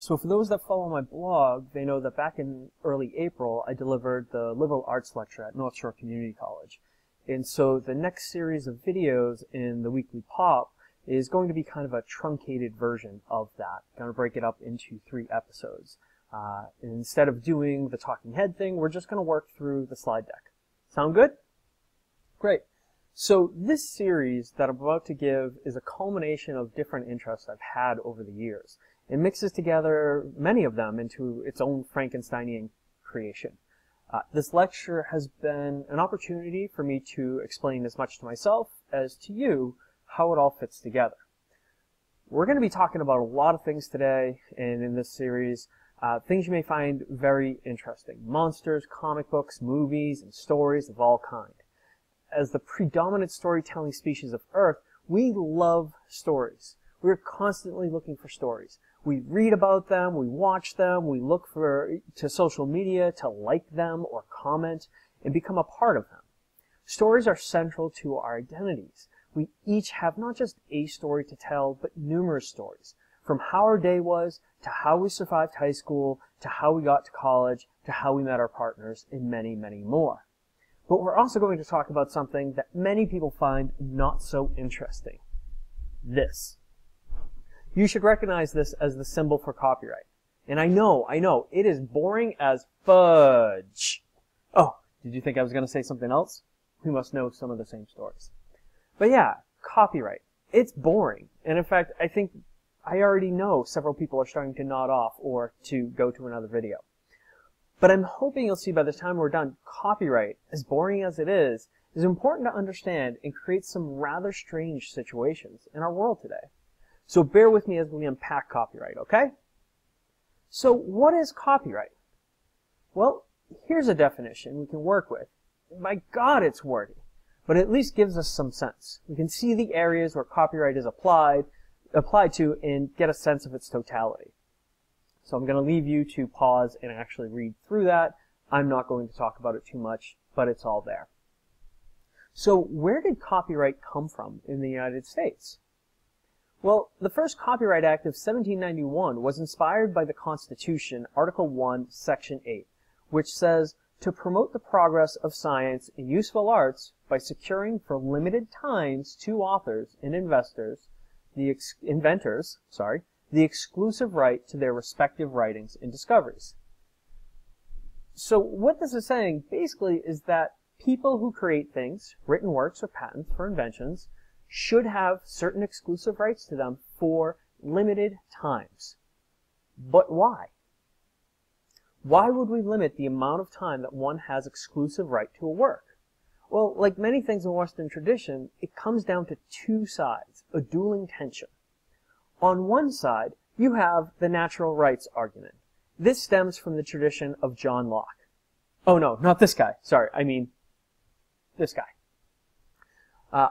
So for those that follow my blog, they know that back in early April, I delivered the liberal arts lecture at North Shore Community College. And so the next series of videos in The Weekly Pop is going to be kind of a truncated version of that. I'm going to break it up into 3 episodes. Instead of doing the talking head thing, we're just going to work through the slide deck. Sound good? Great. So this series that I'm about to give is a culmination of different interests I've had over the years. It mixes together many of them into its own Frankensteinian creation. This lecture has been an opportunity for me to explain as much to myself as to you how it all fits together. We're going to be talking about a lot of things today and in this series, things you may find very interesting. Monsters, comic books, movies, and stories of all kinds. As the predominant storytelling species of Earth, we love stories. We're constantly looking for stories. We read about them, we watch them, we look to social media to like them or comment and become a part of them. Stories are central to our identities. We each have not just a story to tell, but numerous stories. From how our day was, to how we survived high school, to how we got to college, to how we met our partners, and many, many more. But we're also going to talk about something that many people find not so interesting. This. You should recognize this as the symbol for copyright. And I know, it is boring as fudge. Oh, did you think I was going to say something else? We must know some of the same stories. But yeah, copyright. It's boring. And in fact, I think I already know several people are starting to nod off or to go to another video. But I'm hoping you'll see by the time we're done, copyright, as boring as it is important to understand and create some rather strange situations in our world today. So bear with me as we unpack copyright, okay? So what is copyright? Well, here's a definition we can work with. My God, it's wordy, but it at least gives us some sense. We can see the areas where copyright is applied to and get a sense of its totality. So I'm going to leave you to pause and actually read through that. I'm not going to talk about it too much, but it's all there. So where did copyright come from in the United States? Well, the first Copyright Act of 1791 was inspired by the Constitution, Article 1, Section 8, which says, "To promote the progress of science and useful arts by securing for limited times to authors and inventors, the exclusive right to their respective writings and discoveries." So what this is saying basically is that people who create things, written works or patents for inventions, should have certain exclusive rights to them for limited times. But why? Why would we limit the amount of time that one has exclusive right to a work? Well, like many things in Western tradition, it comes down to 2 sides, a dueling tension. On one side, you have the natural rights argument. This stems from the tradition of John Locke. Oh no, not this guy. Sorry, I mean this guy.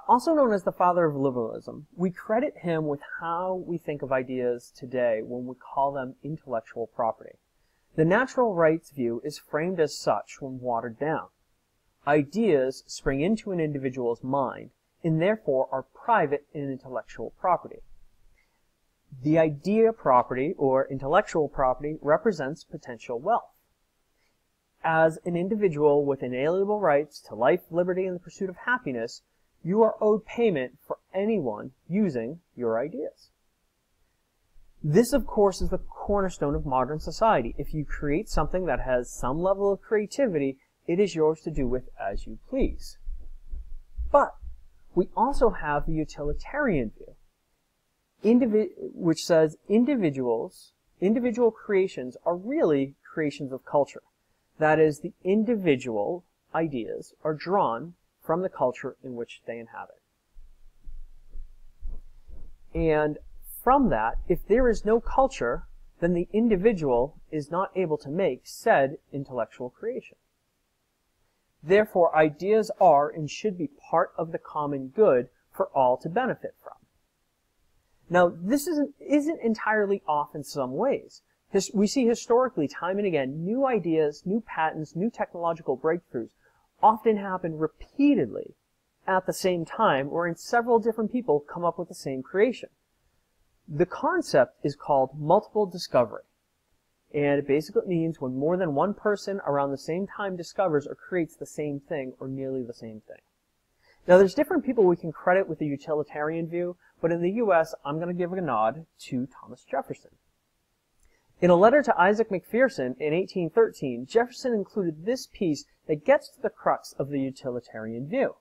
Also known as the father of liberalism, we credit him with how we think of ideas today when we call them intellectual property. The natural rights view is framed as such when watered down. Ideas spring into an individual's mind and therefore are private and intellectual property. The idea property or intellectual property represents potential wealth. As an individual with inalienable rights to life, liberty, and the pursuit of happiness, you are owed payment for anyone using your ideas. This, of course, is the cornerstone of modern society. If you create something that has some level of creativity, it is yours to do with as you please. But we also have the utilitarian view, which says individual creations are really creations of culture. That is, the individual ideas are drawn from the culture in which they inhabit. And from that, if there is no culture, then the individual is not able to make said intellectual creation. Therefore, ideas are and should be part of the common good for all to benefit from. Now, this isn't entirely off in some ways. We see historically, time and again, new ideas, new patents, new technological breakthroughs often happen repeatedly at the same time, or in several different people come up with the same creation. The concept is called multiple discovery, And it basically means when more than one person around the same time discovers or creates the same thing or nearly the same thing. Now, there's different people we can credit with the utilitarian view, but in the U.S., I'm going to give a nod to Thomas Jefferson. In a letter to Isaac McPherson in 1813, Jefferson included this piece that gets to the crux of the utilitarian view.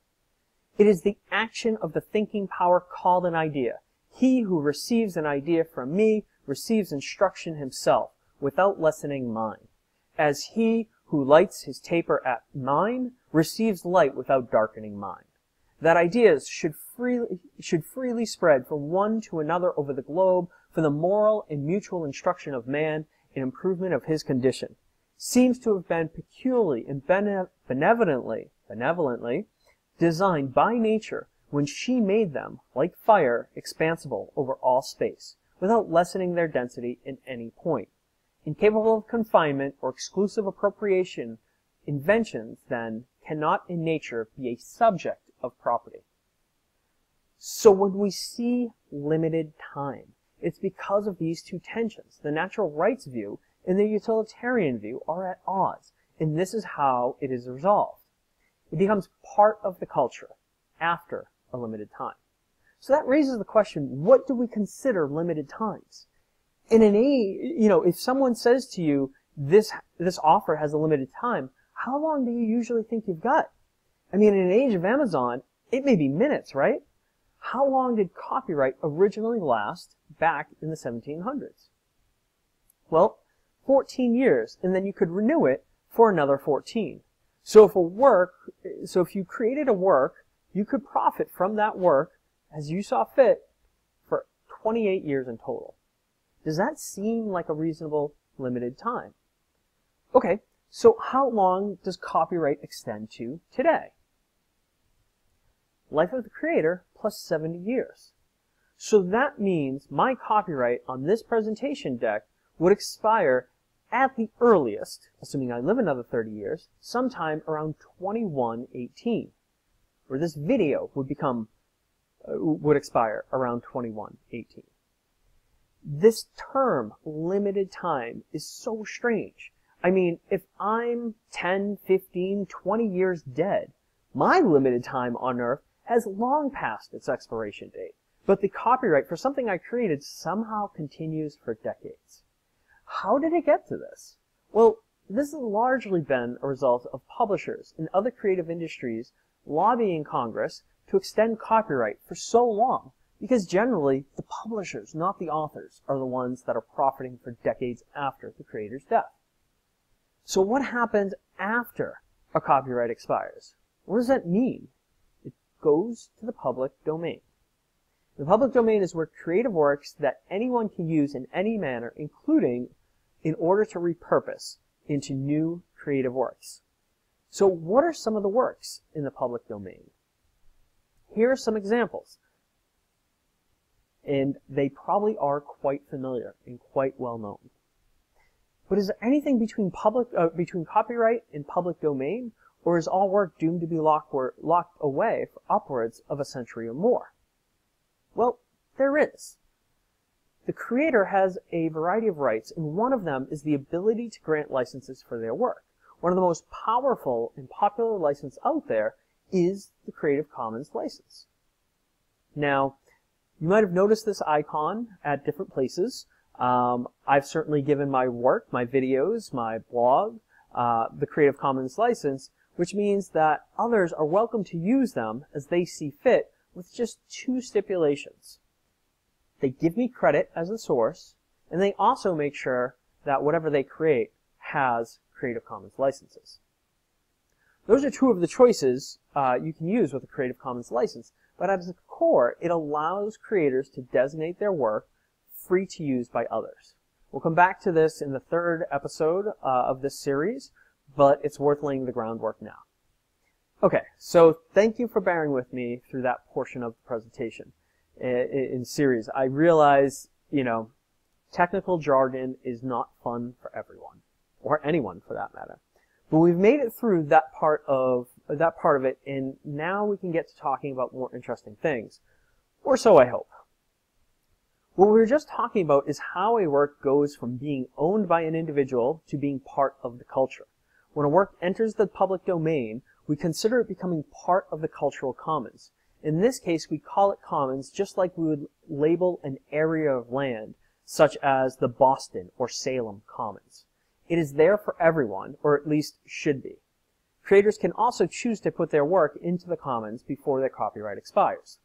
It is the action of the thinking power called an idea. He who receives an idea from me receives instruction himself, without lessening mine, as he who lights his taper at mine receives light without darkening mine. That ideas should freely spread from one to another over the globe for the moral and mutual instruction of man and improvement of his condition, seems to have been peculiarly and benevolently designed by nature when she made them, like fire, expansible over all space, without lessening their density in any point. Incapable of confinement or exclusive appropriation, inventions, then, cannot in nature be a subject of property. So when we see limited time, it's because of these two tensions. The natural rights view and the utilitarian view are at odds, and this is how it is resolved. It becomes part of the culture after a limited time. So that raises the question, what do we consider limited times? In an age, you know, if someone says to you, this offer has a limited time, how long do you usually think you've got? I mean, in an age of Amazon, it may be minutes, right? How long did copyright originally last back in the 1700s? Well, 14 years, and then you could renew it for another 14. So if you created a work, you could profit from that work as you saw fit for 28 years in total. Does that seem like a reasonable limited time? Okay, so how long does copyright extend to today? Life of the creator plus 70 years. So that means my copyright on this presentation deck would expire at the earliest, assuming I live another 30 years, sometime around 2118, or this video would expire around 2118. This term, limited time, is so strange. I mean, if I'm 10, 15, 20 years dead, my limited time on Earth has long passed its expiration date, but the copyright for something I created somehow continues for decades. How did it get to this? Well, this has largely been a result of publishers and other creative industries lobbying Congress to extend copyright for so long, because generally the publishers, not the authors, are the ones that are profiting for decades after the creator's death. So what happens after a copyright expires? What does that mean? It goes to the public domain. The public domain is where creative works that anyone can use in any manner, including in order to repurpose into new creative works. So what are some of the works in the public domain? Here are some examples, and they probably are quite familiar and quite well known. But is there anything between copyright and public domain, or is all work doomed to be locked away for upwards of a century or more? Well, there is. The creator has a variety of rights, and one of them is the ability to grant licenses for their work. One of the most powerful and popular licenses out there is the Creative Commons license. Now, you might have noticed this icon at different places. I've certainly given my work, my videos, my blog, the Creative Commons license, which means that others are welcome to use them as they see fit, with just two stipulations. They give me credit as the source, and they also make sure that whatever they create has Creative Commons licenses. Those are two of the choices you can use with a Creative Commons license, but at the core, it allows creators to designate their work free to use by others. We'll come back to this in the third episode of this series, but it's worth laying the groundwork now. Okay, so thank you for bearing with me through that portion of the presentation in series. I realize, you know, technical jargon is not fun for everyone, or anyone for that matter. But we've made it through that part of it, and now we can get to talking about more interesting things, or so I hope. What we were just talking about is how a work goes from being owned by an individual to being part of the culture. When a work enters the public domain, we consider it becoming part of the cultural commons. In this case, we call it commons just like we would label an area of land, such as the Boston or Salem Commons. It is there for everyone, or at least should be. Creators can also choose to put their work into the commons before their copyright expires.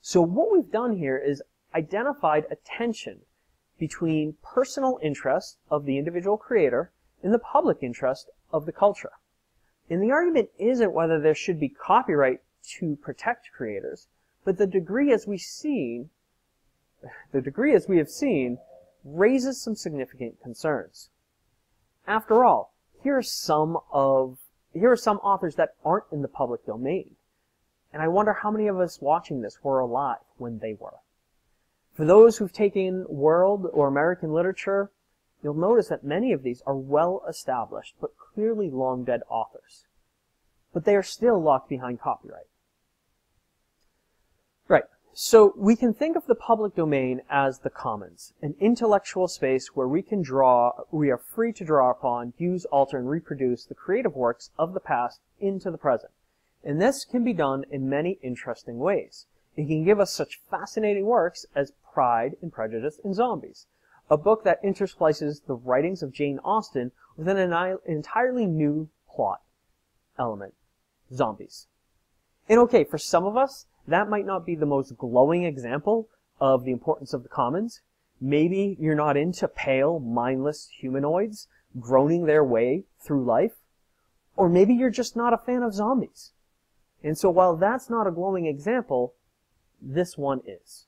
So what we've done here is identified a tension between personal interest of the individual creator and the public interest of the culture. And the argument isn't whether there should be copyright to protect creators, but the degree as we have seen raises some significant concerns. After all, here are some authors that aren't in the public domain, and I wonder how many of us watching this were alive when they were. For those who've taken world or American literature, you'll notice that many of these are well-established but clearly long-dead authors. But they are still locked behind copyright. Right, so we can think of the public domain as the commons, an intellectual space where we are free to draw upon, use, alter, and reproduce the creative works of the past into the present. And this can be done in many interesting ways. It can give us such fascinating works as Pride and Prejudice and Zombies, a book that intersplices the writings of Jane Austen with an entirely new plot element, zombies. And okay, for some of us, that might not be the most glowing example of the importance of the commons. Maybe you're not into pale, mindless humanoids groaning their way through life, or maybe you're just not a fan of zombies. And so while that's not a glowing example, this one is.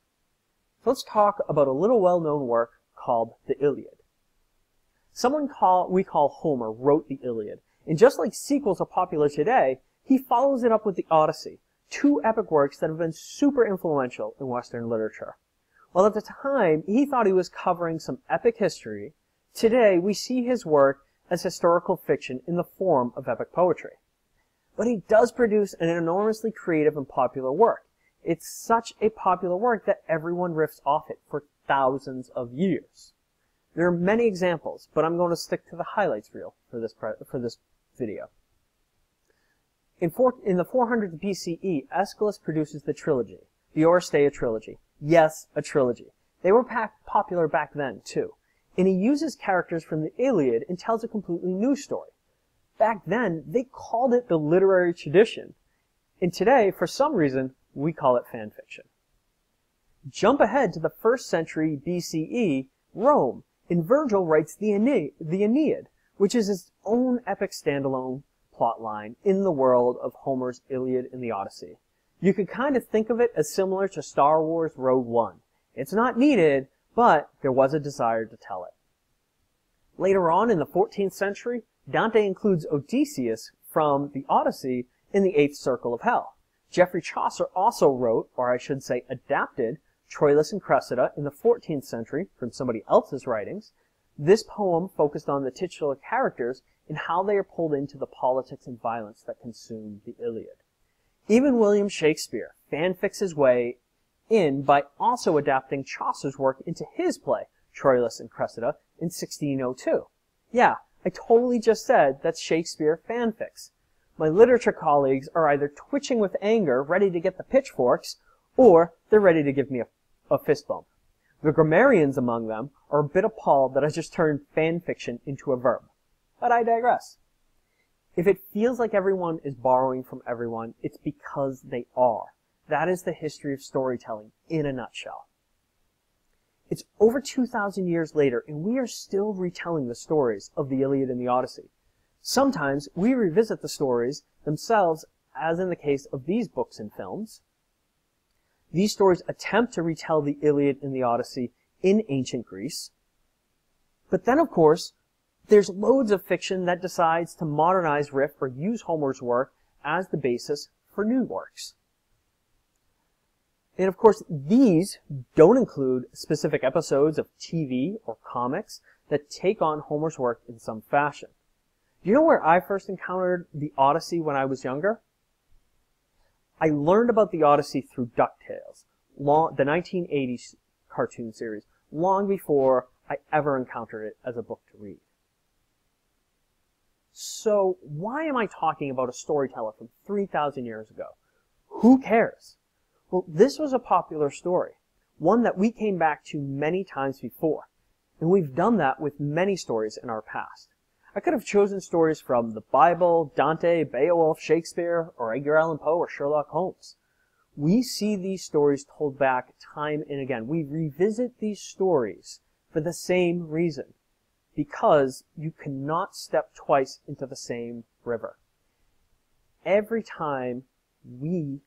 So let's talk about a little well-known work called the Iliad. Someone we call Homer wrote the Iliad, and just like sequels are popular today, he follows it up with the Odyssey, two epic works that have been super influential in Western literature. While at the time he thought he was covering some epic history, today we see his work as historical fiction in the form of epic poetry. But he does produce an enormously creative and popular work. It's such a popular work that everyone riffs off it for thousands of years. There are many examples, but I'm going to stick to the highlights reel for this video. In the 400s BCE, Aeschylus produces the trilogy, the Oresteia trilogy. Yes, a trilogy. They were popular back then, too. And he uses characters from the Iliad and tells a completely new story. Back then, they called it the literary tradition. And today, for some reason, we call it fan fiction. Jump ahead to the 1st century BCE, Rome, and Virgil writes the Aeneid, which is its own epic standalone plotline in the world of Homer's Iliad and the Odyssey. You could kind of think of it as similar to Star Wars Rogue One. It's not needed, but there was a desire to tell it. Later on in the 14th century, Dante includes Odysseus from the Odyssey in the 8th circle of hell. Geoffrey Chaucer also wrote, or I should say adapted, Troilus and Cressida in the 14th century from somebody else's writings. This poem focused on the titular characters and how they are pulled into the politics and violence that consumed the Iliad. Even William Shakespeare fanfics his way in by also adapting Chaucer's work into his play, Troilus and Cressida, in 1602. Yeah, I totally just said that's Shakespeare fanfics. My literature colleagues are either twitching with anger, ready to get the pitchforks, or they're ready to give me a fist bump. The grammarians among them are a bit appalled that I just turned fan fiction into a verb. But I digress. If it feels like everyone is borrowing from everyone, it's because they are. That is the history of storytelling in a nutshell. It's over 2,000 years later, and we are still retelling the stories of the Iliad and the Odyssey. Sometimes we revisit the stories themselves, as in the case of these books and films. These stories attempt to retell the Iliad and the Odyssey in ancient Greece. But then, of course, there's loads of fiction that decides to modernize, riff, or use Homer's work as the basis for new works. And of course, these don't include specific episodes of TV or comics that take on Homer's work in some fashion. Do you know where I first encountered the Odyssey when I was younger? I learned about the Odyssey through DuckTales, the 1980s cartoon series long before I ever encountered it as a book to read. So why am I talking about a storyteller from 3,000 years ago? Who cares? Well, this was a popular story, one that we came back to many times before, and we've done that with many stories in our past. I could have chosen stories from the Bible, Dante, Beowulf, Shakespeare, or Edgar Allan Poe, or Sherlock Holmes. We see these stories told back time and again. We revisit these stories for the same reason, because you cannot step twice into the same river. Every time we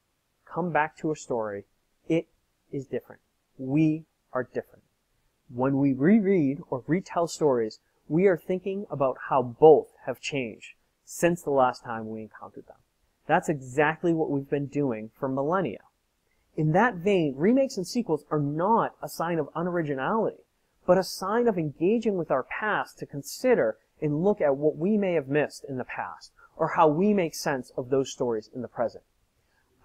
come back to a story, it is different. We are different. When we reread or retell stories, we are thinking about how both have changed since the last time we encountered them. That's exactly what we've been doing for millennia. In that vein, remakes and sequels are not a sign of unoriginality, but a sign of engaging with our past to consider and look at what we may have missed in the past, or how we make sense of those stories in the present.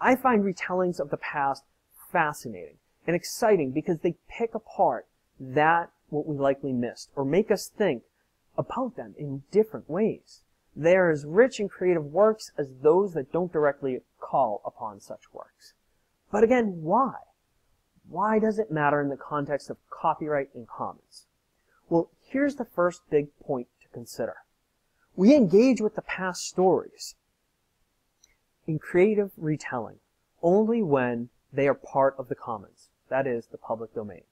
I find retellings of the past fascinating and exciting because they pick apart that what we likely missed, or make us think about them in different ways. They are as rich in creative works as those that don't directly call upon such works. But again, why? Why does it matter in the context of copyright and commons? Well, here's the first big point to consider. We engage with the past stories in creative retelling only when they are part of the commons, that is, the public domain.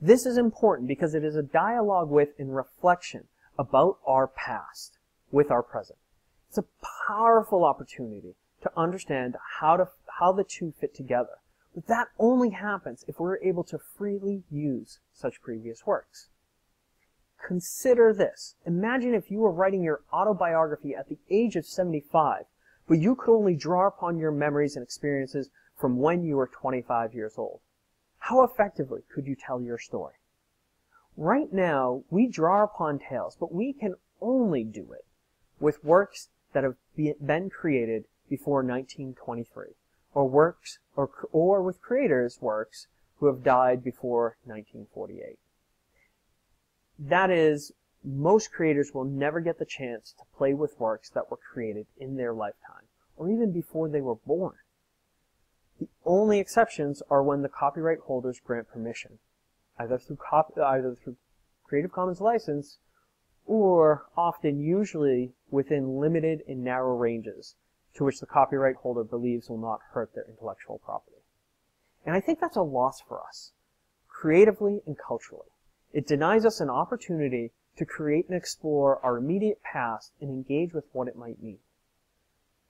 This is important because it is a dialogue with and reflection about our past with our present. It's a powerful opportunity to understand how the two fit together. But that only happens if we're able to freely use such previous works. Consider this. Imagine if you were writing your autobiography at the age of 75, but you could only draw upon your memories and experiences from when you were 25 years old. How effectively could you tell your story? Right now, we draw upon tales, but we can only do it with works that have been created before 1923. Or with creators' works who have died before 1948. That is, most creators will never get the chance to play with works that were created in their lifetime, or even before they were born. The only exceptions are when the copyright holders grant permission, either through Creative Commons license, or often usually within limited and narrow ranges, to which the copyright holder believes will not hurt their intellectual property. And I think that's a loss for us, creatively and culturally. It denies us an opportunity to create and explore our immediate past and engage with what it might mean.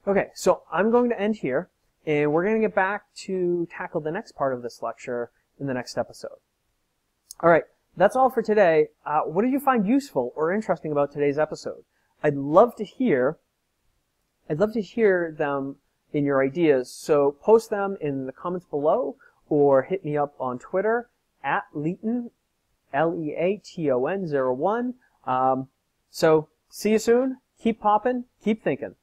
Okay, so I'm going to end here, and we're going to get back to tackle the next part of this lecture in the next episode. All right, that's all for today. What did you find useful or interesting about today's episode? I'd love to hear them in your ideas, so post them in the comments below or hit me up on Twitter at Leaton, L-E-A-T-O-N 01. So see you soon. Keep popping, keep thinking.